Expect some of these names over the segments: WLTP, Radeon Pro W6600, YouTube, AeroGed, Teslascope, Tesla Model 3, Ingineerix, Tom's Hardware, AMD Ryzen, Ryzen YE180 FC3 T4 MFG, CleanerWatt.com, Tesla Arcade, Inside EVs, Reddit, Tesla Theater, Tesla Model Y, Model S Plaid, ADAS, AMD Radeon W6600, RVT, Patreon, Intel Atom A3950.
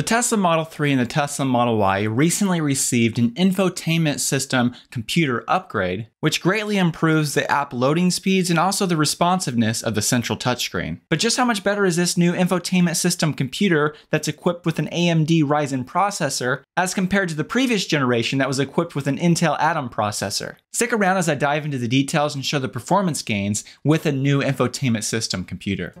The Tesla Model 3 and the Tesla Model Y recently received an infotainment system computer upgrade, which greatly improves the app loading speeds and also the responsiveness of the central touchscreen. But just how much better is this new infotainment system computer that's equipped with an AMD Ryzen processor as compared to the previous generation that was equipped with an Intel Atom processor? Stick around as I dive into the details and show the performance gains with a new infotainment system computer.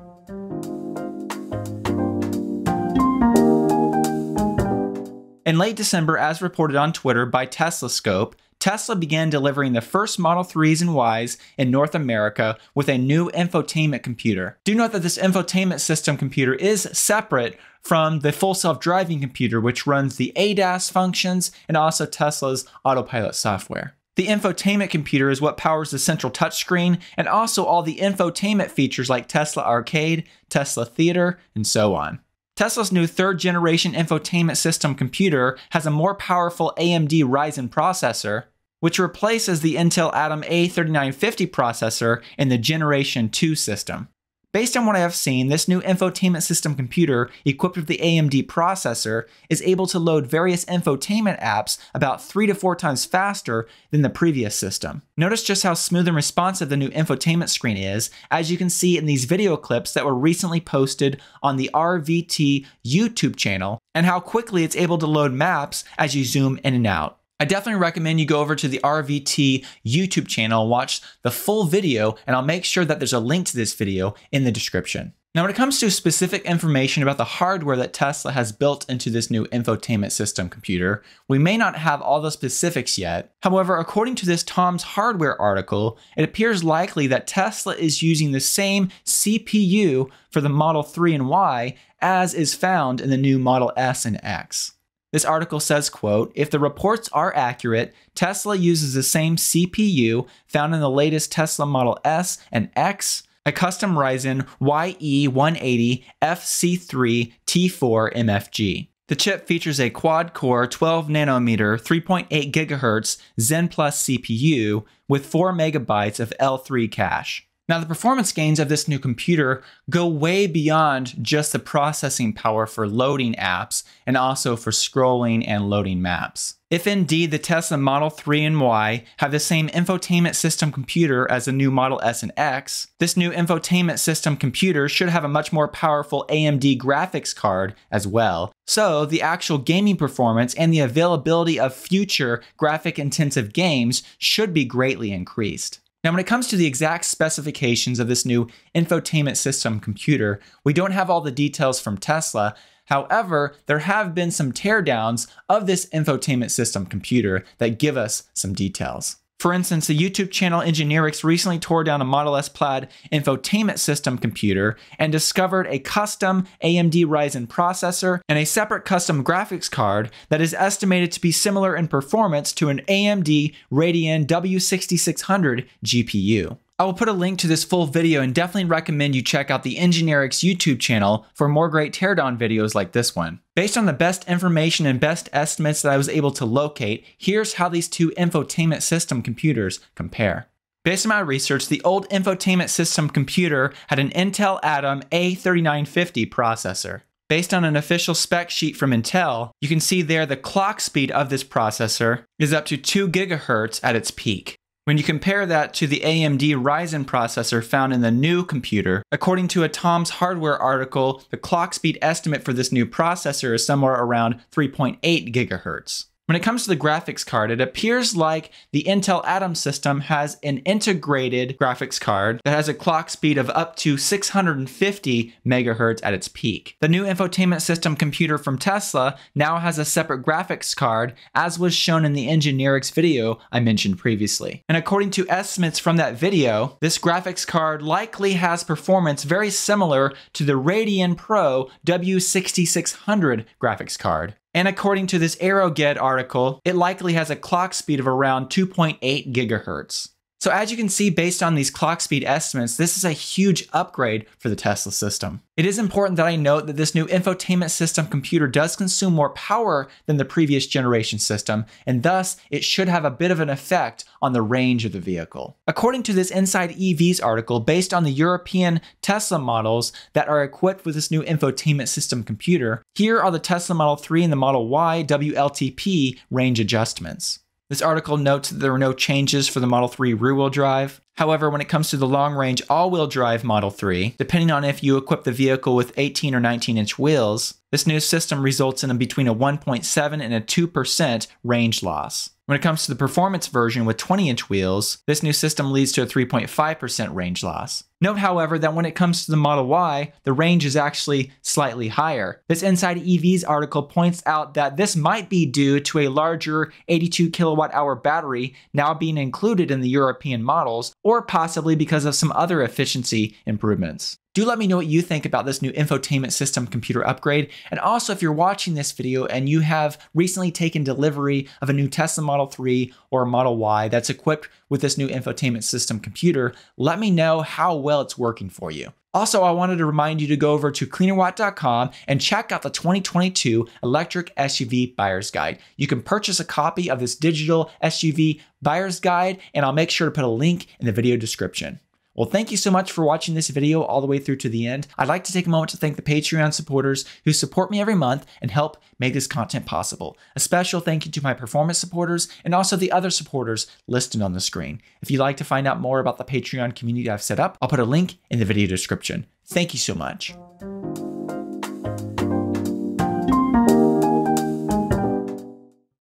In late December, as reported on Twitter by Teslascope, Tesla began delivering the first Model 3s and Ys in North America with a new infotainment computer. Do note that this infotainment system computer is separate from the full self-driving computer, which runs the ADAS functions and also Tesla's autopilot software. The infotainment computer is what powers the central touchscreen and also all the infotainment features like Tesla Arcade, Tesla Theater, and so on. Tesla's new third-generation infotainment system computer has a more powerful AMD Ryzen processor, which replaces the Intel Atom A3950 processor in the Generation 2 system. Based on what I have seen, this new infotainment system computer, equipped with the AMD processor, is able to load various infotainment apps about 3 to 4 times faster than the previous system. Notice just how smooth and responsive the new infotainment screen is, as you can see in these video clips that were recently posted on the RVT YouTube channel, and how quickly it's able to load maps as you zoom in and out. I definitely recommend you go over to the RVT YouTube channel, watch the full video, and I'll make sure that there's a link to this video in the description. Now, when it comes to specific information about the hardware that Tesla has built into this new infotainment system computer, we may not have all the specifics yet. However, according to this Tom's Hardware article, it appears likely that Tesla is using the same CPU for the Model 3 and Y as is found in the new Model S and X. This article says, quote, "If the reports are accurate, Tesla uses the same CPU found in the latest Tesla Model S and X, a custom Ryzen YE180 FC3 T4 MFG. The chip features a quad-core 12-nanometer 3.8 GHz Zen Plus CPU with 4 MB of L3 cache." Now, the performance gains of this new computer go way beyond just the processing power for loading apps and also for scrolling and loading maps. If indeed the Tesla Model 3 and Y have the same infotainment system computer as the new Model S and X, this new infotainment system computer should have a much more powerful AMD graphics card as well. So the actual gaming performance and the availability of future graphic-intensive games should be greatly increased. Now, when it comes to the exact specifications of this new infotainment system computer, we don't have all the details from Tesla. However, there have been some teardowns of this infotainment system computer that give us some details. For instance, the YouTube channel Ingineerix recently tore down a Model S Plaid infotainment system computer and discovered a custom AMD Ryzen processor and a separate custom graphics card that is estimated to be similar in performance to an AMD Radeon W6600 GPU. I will put a link to this full video and definitely recommend you check out the Ingineerix YouTube channel for more great teardown videos like this one. Based on the best information and best estimates that I was able to locate, here's how these two infotainment system computers compare. Based on my research, the old infotainment system computer had an Intel Atom A3950 processor. Based on an official spec sheet from Intel, you can see there the clock speed of this processor is up to 2 GHz at its peak. When you compare that to the AMD Ryzen processor found in the new computer, according to a Tom's Hardware article, the clock speed estimate for this new processor is somewhere around 3.8 GHz. When it comes to the graphics card, it appears like the Intel Atom system has an integrated graphics card that has a clock speed of up to 650 MHz at its peak. The new infotainment system computer from Tesla now has a separate graphics card, as was shown in the Ingineerix video I mentioned previously. And according to estimates from that video, this graphics card likely has performance very similar to the Radeon Pro W6600 graphics card. And according to this AeroGed article, it likely has a clock speed of around 2.8 GHz. So as you can see, based on these clock speed estimates, this is a huge upgrade for the Tesla system. It is important that I note that this new infotainment system computer does consume more power than the previous generation system, and thus it should have a bit of an effect on the range of the vehicle. According to this Inside EVs article, based on the European Tesla models that are equipped with this new infotainment system computer, here are the Tesla Model 3 and the Model Y WLTP range adjustments. This article notes that there were no changes for the Model 3 rear-wheel drive. However, when it comes to the long-range all-wheel drive Model 3, depending on if you equip the vehicle with 18 or 19-inch wheels, this new system results in between a 1.7 and a 2% range loss. When it comes to the performance version with 20-inch wheels, this new system leads to a 3.5% range loss. Note, however, that when it comes to the Model Y, the range is actually slightly higher. This Inside EVs article points out that this might be due to a larger 82 kilowatt-hour battery now being included in the European models, or possibly because of some other efficiency improvements. Do let me know what you think about this new infotainment system computer upgrade. And also, if you're watching this video and you have recently taken delivery of a new Tesla Model 3 or a Model Y that's equipped with this new infotainment system computer, let me know how well it's working for you. Also, I wanted to remind you to go over to CleanerWatt.com and check out the 2022 Electric SUV Buyer's Guide. You can purchase a copy of this digital SUV Buyer's Guide, and I'll make sure to put a link in the video description. Well, thank you so much for watching this video all the way through to the end. I'd like to take a moment to thank the Patreon supporters who support me every month and help make this content possible. A special thank you to my performance supporters and also the other supporters listed on the screen. If you'd like to find out more about the Patreon community I've set up, I'll put a link in the video description. Thank you so much.